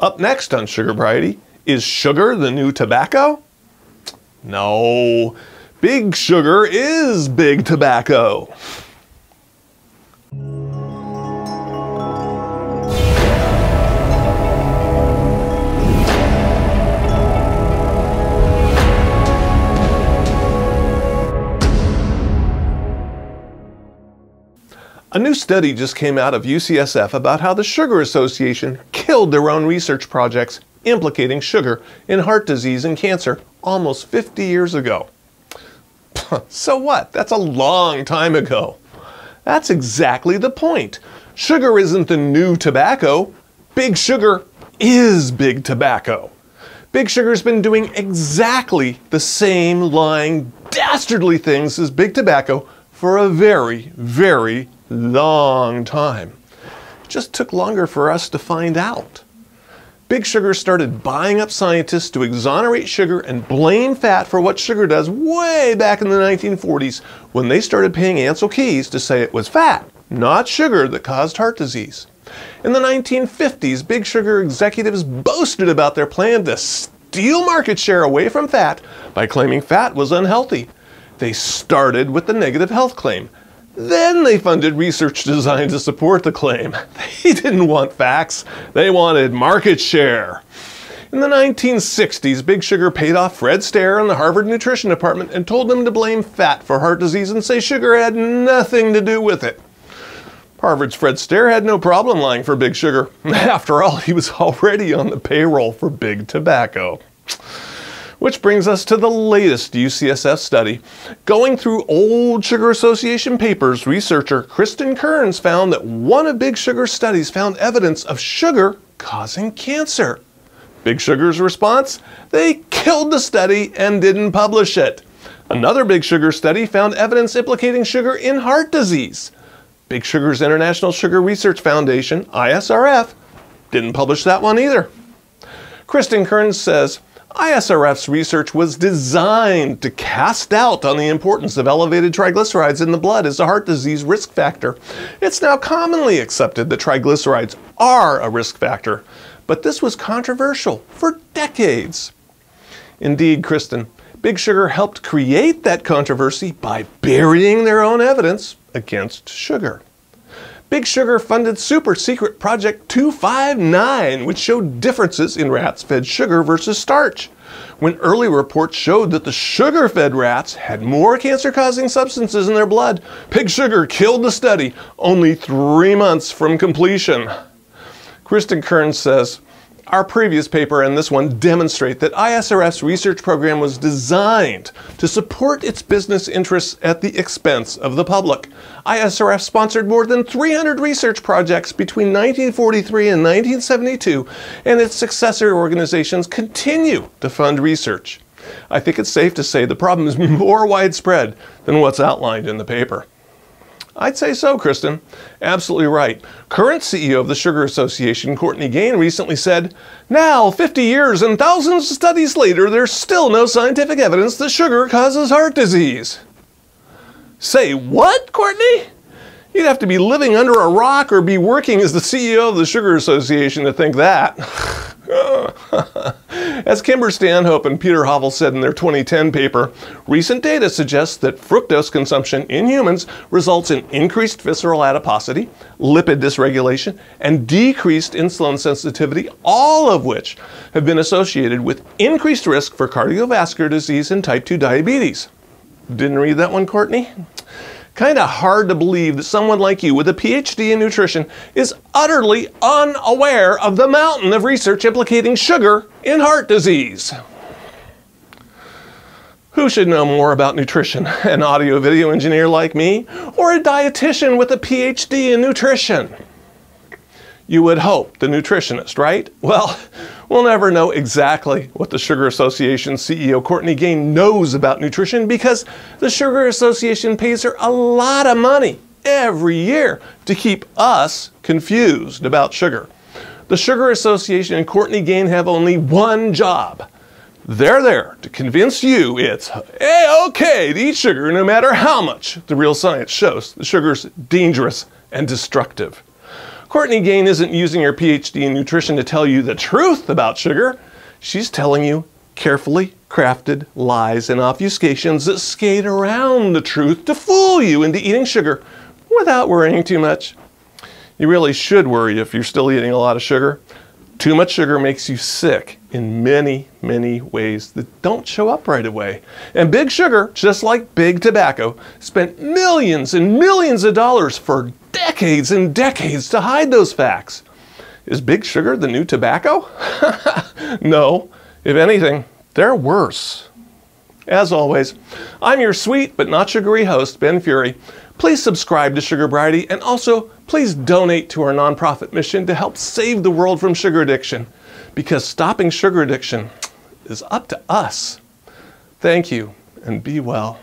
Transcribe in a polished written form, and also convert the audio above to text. Up next on Sugarbriety, is sugar the new tobacco? No, big sugar is big tobacco. A new study just came out of UCSF about how the Sugar Association killed their own research projects implicating sugar in heart disease and cancer almost 50 years ago. So what? That's a long time ago. That's exactly the point. Sugar isn't the new tobacco. Big sugar is big tobacco. Big sugar's been doing exactly the same lying, dastardly things as big tobacco for a very, very long time. It just took longer for us to find out. Big sugar started buying up scientists to exonerate sugar and blame fat for what sugar does way back in the 1940s when they started paying Ansel Keys to say it was fat, not sugar, that caused heart disease. In the 1950s, big sugar executives boasted about their plan to steal market share away from fat by claiming fat was unhealthy. They started with the negative health claim. Then they funded research designed to support the claim. They didn't want facts, they wanted market share. In the 1960s, big sugar paid off Fred Stare and the Harvard Nutrition Department and told them to blame fat for heart disease and say sugar had nothing to do with it. Harvard's Fred Stare had no problem lying for big sugar. After all, he was already on the payroll for big tobacco. Which brings us to the latest UCSF study. Going through old Sugar Association papers, researcher Kristen Kearns found that one of Big Sugar's studies found evidence of sugar causing cancer. Big Sugar's response? They killed the study and didn't publish it. Another Big Sugar study found evidence implicating sugar in heart disease. Big Sugar's International Sugar Research Foundation, ISRF, didn't publish that one either. Kristen Kearns says, ISRF's research was designed to cast doubt on the importance of elevated triglycerides in the blood as a heart disease risk factor. It's now commonly accepted that triglycerides are a risk factor, but this was controversial for decades. Indeed, Kristen, Big Sugar helped create that controversy by burying their own evidence against sugar. Big Sugar funded super secret Project 259, which showed differences in rats fed sugar versus starch. When early reports showed that the sugar fed rats had more cancer causing substances in their blood, Big Sugar killed the study only 3 months from completion. Kristen Kearns says, our previous paper and this one demonstrate that ISRF's research program was designed to support its business interests at the expense of the public. ISRF sponsored more than 300 research projects between 1943 and 1972, and its successor organizations continue to fund research. I think it's safe to say the problem is more widespread than what's outlined in the paper. I'd say so, Kristen. Absolutely right. Current CEO of the Sugar Association, Courtney Gaine, recently said, now, 50 years and thousands of studies later, there's still no scientific evidence that sugar causes heart disease. Say what, Courtney? You'd have to be living under a rock or be working as the CEO of the Sugar Association to think that. As Kimber Stanhope and Peter Havel said in their 2010 paper, recent data suggests that fructose consumption in humans results in increased visceral adiposity, lipid dysregulation, and decreased insulin sensitivity, all of which have been associated with increased risk for cardiovascular disease and type 2 diabetes. Didn't read that one, Courtney? Kind of hard to believe that someone like you with a PhD in nutrition is utterly unaware of the mountain of research implicating sugar in heart disease. Who should know more about nutrition? An audio-video engineer like me, or a dietitian with a PhD in nutrition? You would hope the nutritionist, right? Well, we'll never know exactly what the Sugar Association CEO Courtney Gaine knows about nutrition because the Sugar Association pays her a lot of money every year to keep us confused about sugar. The Sugar Association and Courtney Gaine have only one job. They're there to convince you it's okay to eat sugar no matter how much the real science shows the sugar's dangerous and destructive. Courtney Gaine isn't using her PhD in nutrition to tell you the truth about sugar. She's telling you carefully crafted lies and obfuscations that skate around the truth to fool you into eating sugar without worrying too much. You really should worry if you're still eating a lot of sugar. Too much sugar makes you sick in many, many ways that don't show up right away. And big sugar, just like big tobacco, spent millions and millions of dollars for decades and decades to hide those facts. Is big sugar the new tobacco? No. If anything, they're worse. As always, I'm your sweet but not sugary host, Ben Fury. Please subscribe to Sugarbriety, and also please donate to our nonprofit mission to help save the world from sugar addiction, because stopping sugar addiction is up to us. Thank you, and be well.